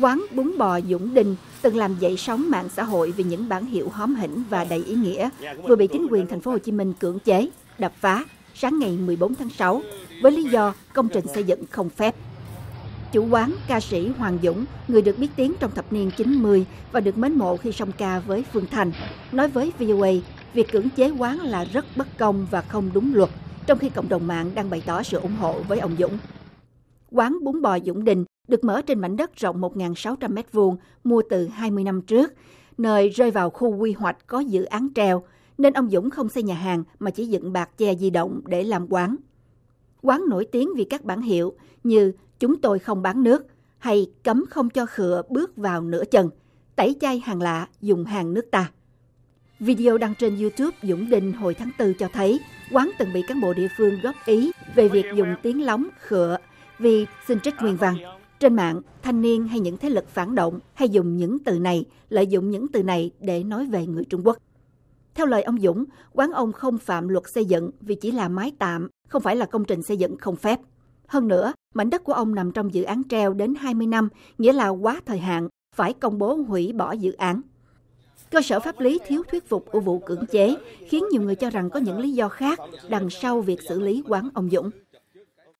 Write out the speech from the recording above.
Quán Bún Bò Dũng Đinh từng làm dậy sóng mạng xã hội vì những bảng hiệu hóm hỉnh và đầy ý nghĩa, vừa bị chính quyền thành phố Hồ Chí Minh cưỡng chế, đập phá sáng ngày 14 tháng 6 với lý do công trình xây dựng không phép. Chủ quán, ca sĩ Hoàng Dũng, người được biết tiếng trong thập niên 90 và được mến mộ khi song ca với Phương Thanh, nói với VOA việc cưỡng chế quán là rất bất công và không đúng luật, trong khi cộng đồng mạng đang bày tỏ sự ủng hộ với ông Dũng. Quán Bún Bò Dũng Đinh được mở trên mảnh đất rộng 1.600 m², mua từ 20 năm trước, nơi rơi vào khu quy hoạch có dự án treo, nên ông Dũng không xây nhà hàng mà chỉ dựng bạt che di động để làm quán. Quán nổi tiếng vì các bảng hiệu như "Chúng tôi không bán nước" hay "Cấm không cho khựa bước vào nửa chân", "Tẩy chay hàng lạ, dùng hàng nước ta". Video đăng trên YouTube Dũng Đinh hồi tháng 4 cho thấy quán từng bị cán bộ địa phương góp ý về việc dùng tiếng lóng khựa vì xin trích nguyên văn. Trên mạng, thanh niên hay những thế lực phản động hay dùng những từ này, lợi dụng những từ này để nói về người Trung Quốc. Theo lời ông Dũng, quán ông không phạm luật xây dựng vì chỉ là mái tạm, không phải là công trình xây dựng không phép. Hơn nữa, mảnh đất của ông nằm trong dự án treo đến 20 năm, nghĩa là quá thời hạn, phải công bố hủy bỏ dự án. Cơ sở pháp lý thiếu thuyết phục của vụ cưỡng chế khiến nhiều người cho rằng có những lý do khác đằng sau việc xử lý quán ông Dũng.